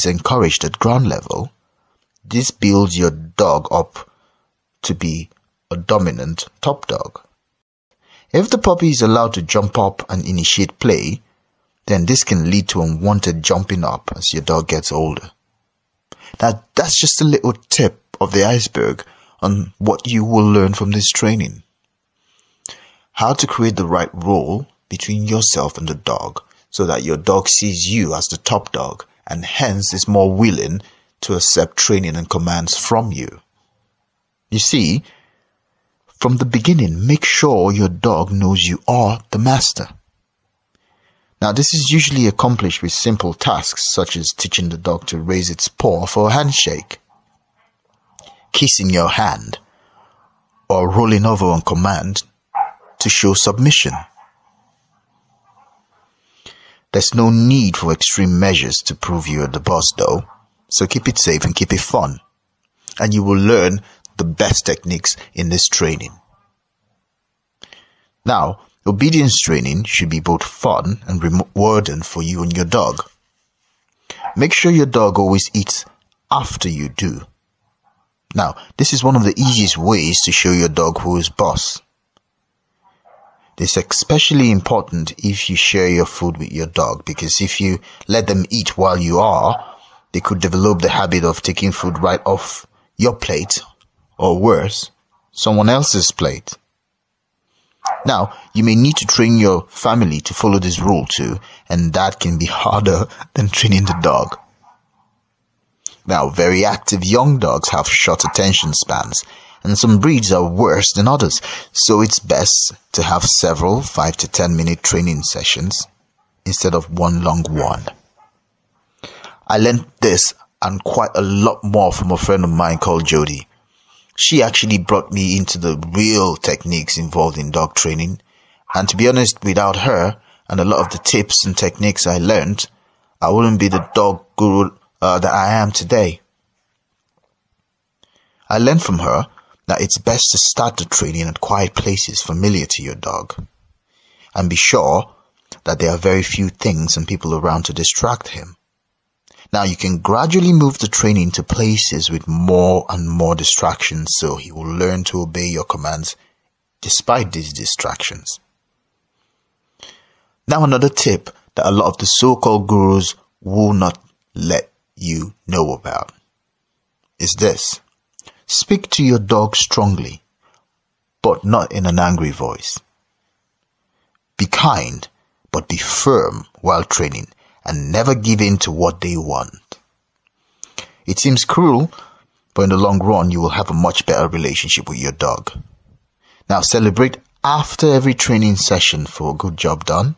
is encouraged at ground level, this builds your dog up to be a dominant top dog. If the puppy is allowed to jump up and initiate play, then this can lead to unwanted jumping up as your dog gets older. Now, that's just a little tip of the iceberg on what you will learn from this training. How to create the right role between yourself and the dog so that your dog sees you as the top dog and hence is more willing to accept training and commands from you. You see, from the beginning, make sure your dog knows you are the master. Now, this is usually accomplished with simple tasks such as teaching the dog to raise its paw for a handshake, kissing your hand, or rolling over on command to show submission. There's no need for extreme measures to prove you're the boss though, so keep it safe and keep it fun, and you will learn the best techniques in this training. Now, obedience training should be both fun and rewarding for you and your dog. Make sure your dog always eats after you do. Now, this is one of the easiest ways to show your dog who is boss. This is especially important if you share your food with your dog, because if you let them eat while you are, they could develop the habit of taking food right off your plate, or worse, someone else's plate. Now, you may need to train your family to follow this rule too, and that can be harder than training the dog. Now, very active young dogs have short attention spans, and some breeds are worse than others, so it's best to have several 5 to 10 minute training sessions instead of one long one. I learned this and quite a lot more from a friend of mine called Jody. She actually brought me into the real techniques involved in dog training, and to be honest, without her and a lot of the tips and techniques I learned, I wouldn't be the dog guru that I am today. I learned from her that it's best to start the training at quiet places familiar to your dog, and be sure that there are very few things and people around to distract him. Now, you can gradually move the training to places with more and more distractions, so he will learn to obey your commands despite these distractions. Now, another tip that a lot of the so-called gurus will not let you know about is this. Speak to your dog strongly, but not in an angry voice. Be kind, but be firm while training, and never give in to what they want. It seems cruel, but in the long run, you will have a much better relationship with your dog. Now, celebrate after every training session for a good job done.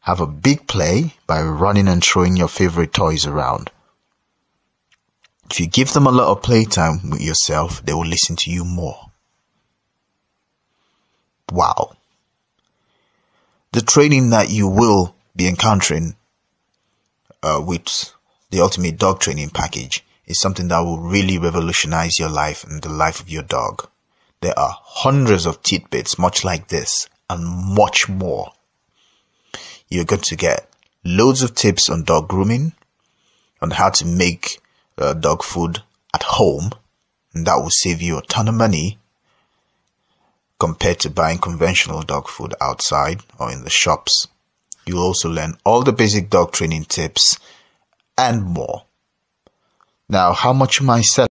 Have a big play by running and throwing your favorite toys around. If you give them a lot of playtime with yourself, they will listen to you more. Wow. The training that you will be encountering with the Ultimate Dog Training package is something that will really revolutionize your life and the life of your dog. There are hundreds of tidbits much like this and much more. You're going to get loads of tips on dog grooming, on how to make dog food at home, and that will save you a ton of money compared to buying conventional dog food outside or in the shops. You'll also learn all the basic dog training tips and more. Now, how much am I selling?